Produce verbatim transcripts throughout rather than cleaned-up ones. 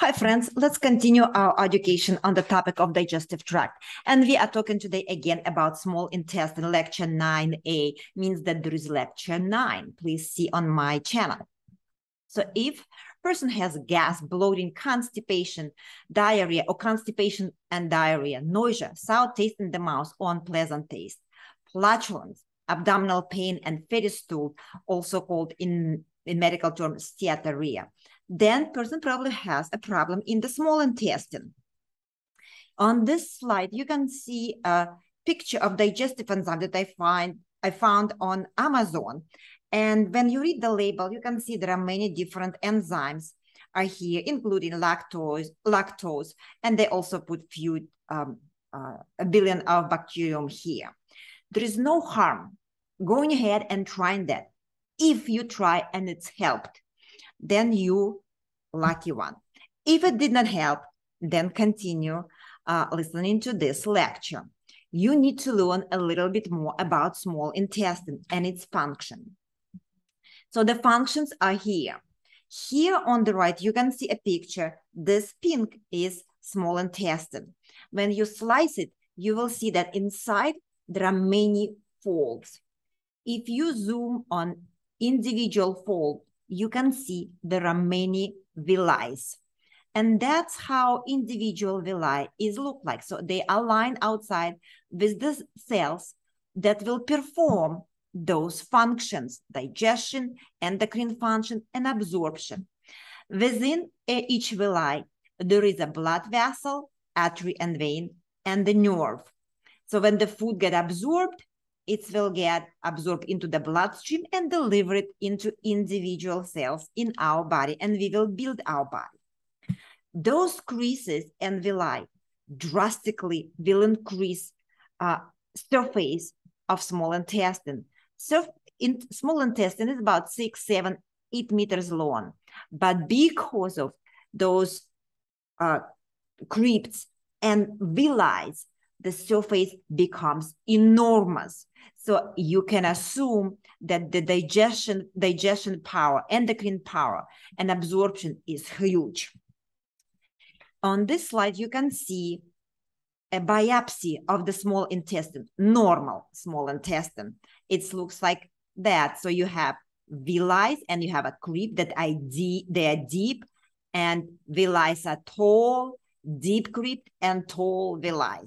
Hi friends, let's continue our education on the topic of digestive tract. And we are talking today again about small intestine, lecture nine A, means that there is lecture nine. Please see on my channel. So if person has gas, bloating, constipation, diarrhea, or constipation and diarrhea, nausea, sour taste in the mouth or unpleasant taste, flatulence, abdominal pain, and fatty stool, also called in, in medical terms steatorrhea, then person probably has a problem in the small intestine. On this slide, you can see a picture of digestive enzyme that I find I found on Amazon. And when you read the label, you can see there are many different enzymes are here, including lactose, lactose, and they also put few um, uh, a billion of bacterium here. There is no harm going ahead and trying that. If you try and it's helped, then you lucky one. If it did not help, then continue uh, listening to this lecture. You need to learn a little bit more about small intestine and its function. So the functions are here. Here on the right, you can see a picture. This pink is small intestine. When you slice it, you will see that inside there are many folds. If you zoom on individual fold, you can see there are many villi. And that's how individual villi is look like. So they are lined outside with the cells that will perform those functions, digestion, endocrine function, and absorption. Within each villi, there is a blood vessel, artery and vein, and the nerve. So when the food gets absorbed, it will get absorbed into the bloodstream and delivered into individual cells in our body, and we will build our body. Those creases and villi drastically will increase uh, surface of small intestine. So in small intestine is about six, seven, eight meters long, but because of those uh, crypts and villi, the surface becomes enormous. So you can assume that the digestion, digestion power, endocrine power, and absorption is huge. On this slide, you can see a biopsy of the small intestine, normal small intestine. It looks like that. So you have villi and you have a crypt that I D, they are deep, and villi are tall, deep crypt, and tall villi.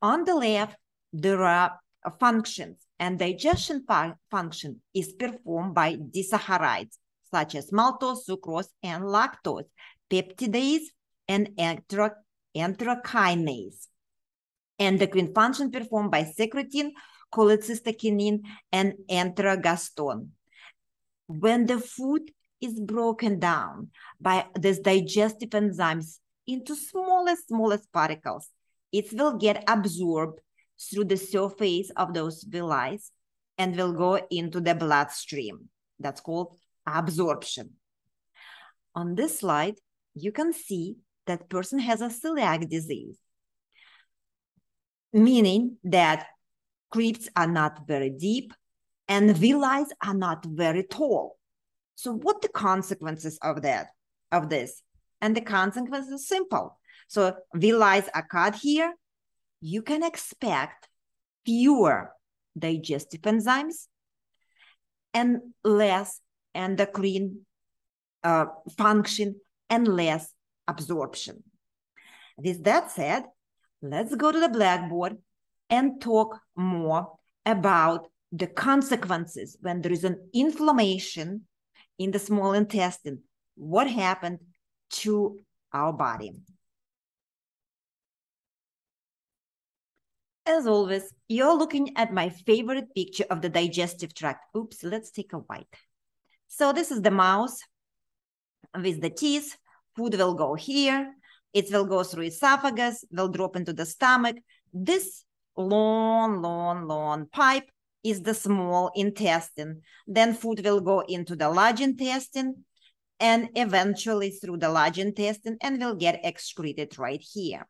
On the left, there are functions, and digestion fun function is performed by disaccharides, such as maltose, sucrose, and lactose, peptidase, and enterokinase. Endocrine function performed by secretin, cholecystokinin, and enterogastrone. When the food is broken down by these digestive enzymes into smallest, smallest particles, it will get absorbed through the surface of those villi and will go into the bloodstream. That's called absorption. On this slide, you can see that person has a celiac disease, meaning that crypts are not very deep and villi are not very tall. So what the consequences of that, of this? And the consequences are simple. So villi are cut here, you can expect fewer digestive enzymes and less endocrine uh, function and less absorption. With that said, let's go to the blackboard and talk more about the consequences when there is an inflammation in the small intestine. What happened to our body? As always, you're looking at my favorite picture of the digestive tract. Oops, let's take a white. So this is the mouth with the teeth. Food will go here. It will go through esophagus, will drop into the stomach. This long, long, long pipe is the small intestine. Then food will go into the large intestine and eventually through the large intestine and will get excreted right here.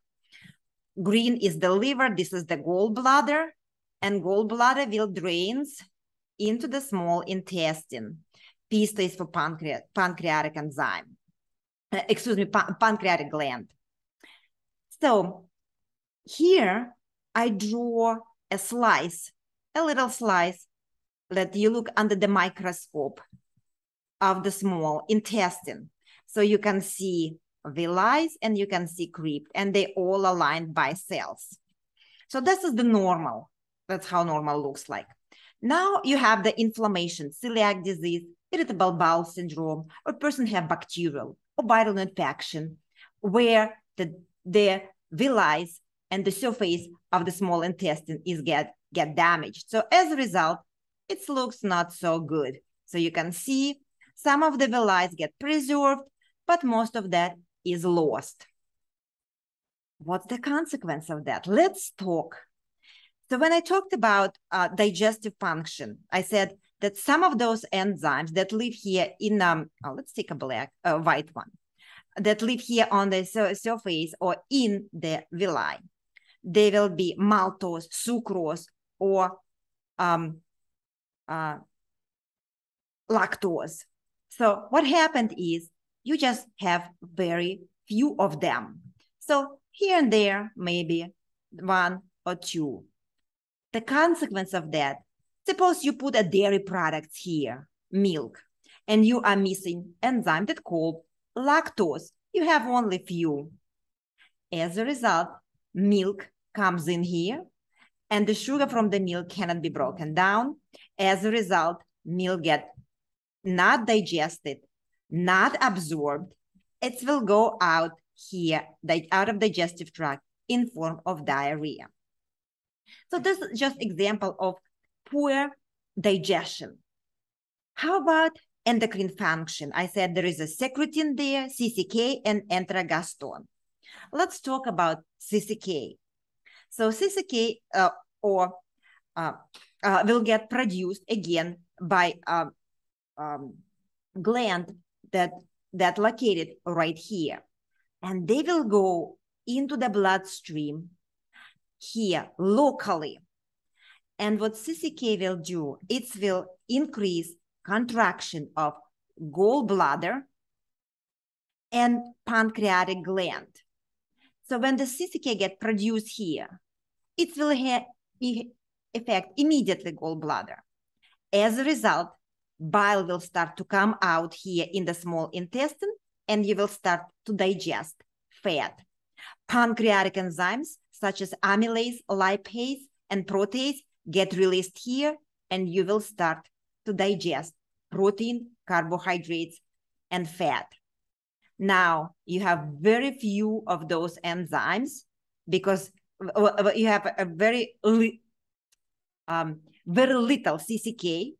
Green is the liver, this is the gallbladder, and gallbladder will drains into the small intestine. Pista is for pancreatic enzyme. excuse me, pan pancreatic gland. So here I draw a slice, a little slice, that you look under the microscope of the small intestine. So you can see villi and you can see crypt, and they all aligned by cells. So this is the normal. That's how normal looks like. Now you have the inflammation, celiac disease, irritable bowel syndrome, or person have bacterial or viral infection, where the, the villi and the surface of the small intestine is get, get damaged. So as a result, it looks not so good. So you can see some of the villi get preserved, but most of that is lost. What's the consequence of that? Let's talk. So when I talked about uh, digestive function, I said that some of those enzymes that live here in, um, oh, let's take a black, uh, white one, that live here on the sur surface or in the villi, they will be maltose, sucrose, or um, uh, lactose. So what happened is you just have very few of them. So here and there, maybe one or two. The consequence of that, suppose you put a dairy product here, milk, and you are missing enzyme that's called lactose. You have only few. As a result, milk comes in here, and the sugar from the milk cannot be broken down. As a result, milk gets not digested, not absorbed. It will go out here, out of digestive tract in form of diarrhea. So this is just example of poor digestion. How about endocrine function? I said there is a secretin there, C C K, and enterogastrone. Let's talk about C C K. So C C K uh, or uh, uh, will get produced again by a uh, um, gland that that located right here, and they will go into the bloodstream here locally. And what C C K will do, it will increase contraction of gallbladder and pancreatic gland. So when the C C K get produced here, it will affect immediately gallbladder. As a result, bile will start to come out here in the small intestine, and you will start to digest fat. Pancreatic enzymes such as amylase, lipase, and protease get released here, and you will start to digest protein, carbohydrates, and fat. Now, you have very few of those enzymes because you have a very, um, very little C C K.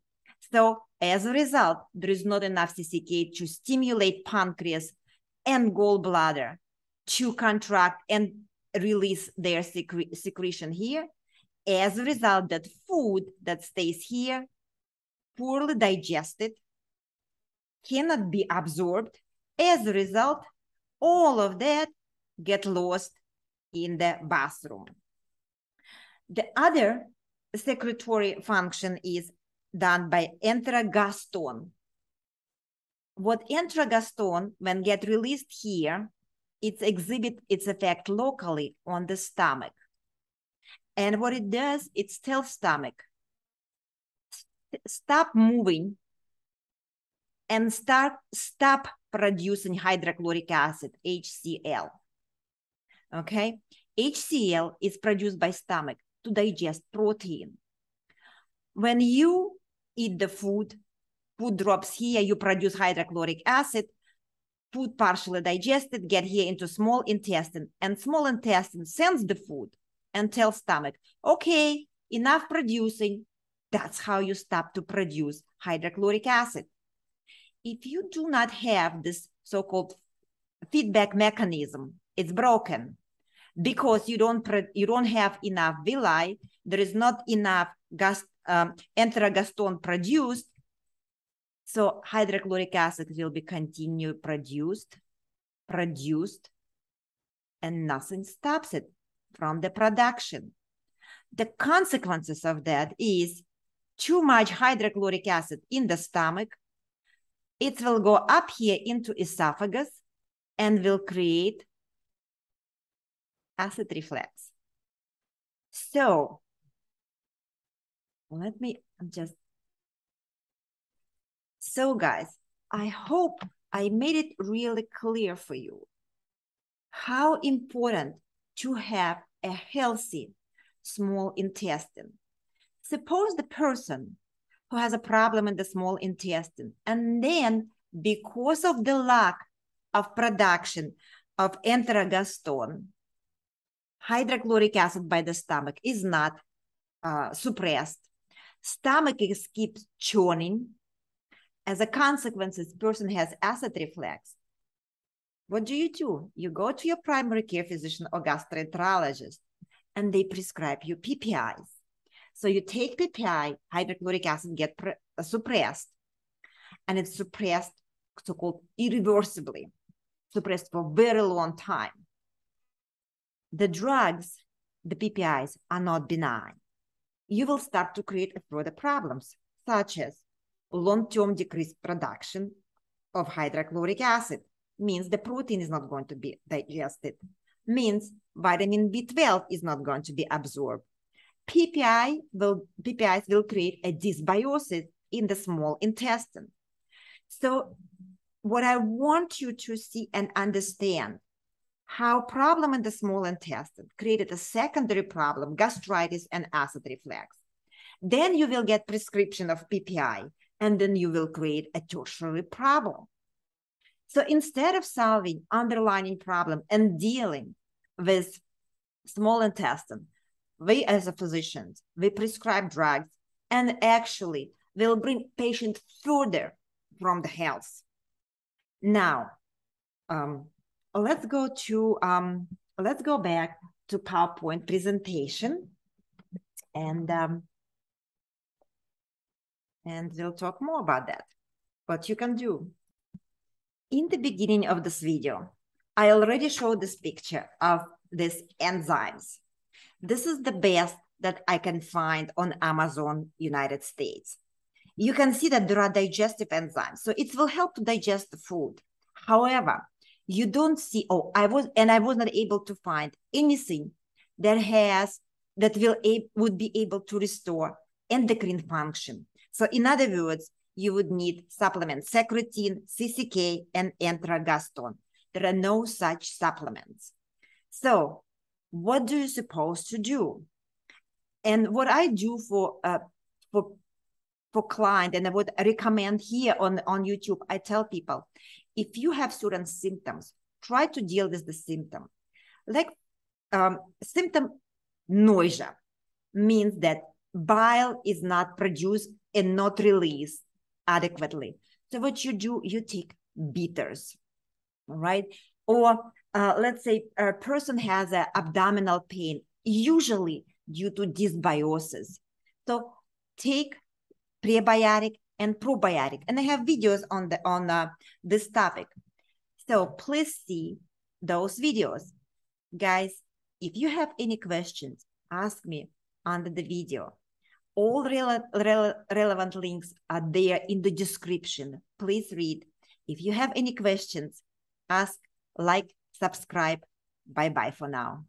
So as a result, there is not enough C C K to stimulate pancreas and gallbladder to contract and release their secre secretion here. As a result, that food that stays here, poorly digested, cannot be absorbed. As a result, all of that get lost in the bathroom. The other secretory function is done by enterogastrone. What enterogastrone, when get released here, it exhibits its effect locally on the stomach. And what it does, it tells stomach, stop moving and start, stop producing hydrochloric acid, H C l. Okay? H C l is produced by stomach to digest protein. When you eat the food, food drops here, you produce hydrochloric acid, food partially digested, get here into small intestine, and small intestine sends the food and tells stomach, okay, enough producing. That's how you stop to produce hydrochloric acid. If you do not have this so-called feedback mechanism, it's broken because you don't, you don't have enough villi, there is not enough gast Um, enterogastrone produced, so hydrochloric acid will be continued produced, produced, and nothing stops it from the production. The consequences of that is too much hydrochloric acid in the stomach. It will go up here into esophagus, and will create acid reflux. So let me just, so guys, I hope I made it really clear for you how important to have a healthy small intestine. Suppose the person who has a problem in the small intestine, and then because of the lack of production of enterogastrone, hydrochloric acid by the stomach is not uh, suppressed. Stomach is, keeps churning. As a consequence, this person has acid reflux. What do you do? You go to your primary care physician or gastroenterologist, and they prescribe you P P Is. So you take P P I, hydrochloric acid get suppressed, and it's suppressed, so-called irreversibly, suppressed for a very long time. The drugs, the P P Is, are not benign. You will start to create further problems, such as long-term decreased production of hydrochloric acid, means the protein is not going to be digested, means vitamin B twelve is not going to be absorbed. P P I will, P P Is will create a dysbiosis in the small intestine. So what I want you to see and understand, how problem in the small intestine created a secondary problem, gastritis and acid reflux. Then you will get prescription of P P I, and then you will create a tertiary problem. So instead of solving underlying problem and dealing with small intestine, we as a physicians, we prescribe drugs and actually will bring patient further from the health. Now, um, let's go to um, let's go back to PowerPoint presentation, and um, and we'll talk more about that. What you can do. In the beginning of this video, I already showed this picture of these enzymes. This is the best that I can find on Amazon, United States. You can see that there are digestive enzymes, so it will help to digest the food. However, you don't see, oh, I was, and I was not able to find anything that has, that will, would be able to restore endocrine function. So in other words, you would need supplements, secretin, C C K, and enterogastrone. There are no such supplements. So what do you supposed to do? And what I do for uh, for for client, and I would recommend here on, on YouTube, I tell people, if you have certain symptoms, try to deal with the symptom. Like um, symptom nausea means that bile is not produced and not released adequately. So what you do, you take bitters, right? Or uh, let's say a person has an abdominal pain, usually due to dysbiosis. So take prebiotic and probiotic, and I have videos on the on uh, this topic. So please see those videos, guys. If you have any questions, ask me under the video. All rele rele relevant links are there in the description. Please read. If you have any questions, ask, like, subscribe. Bye bye for now.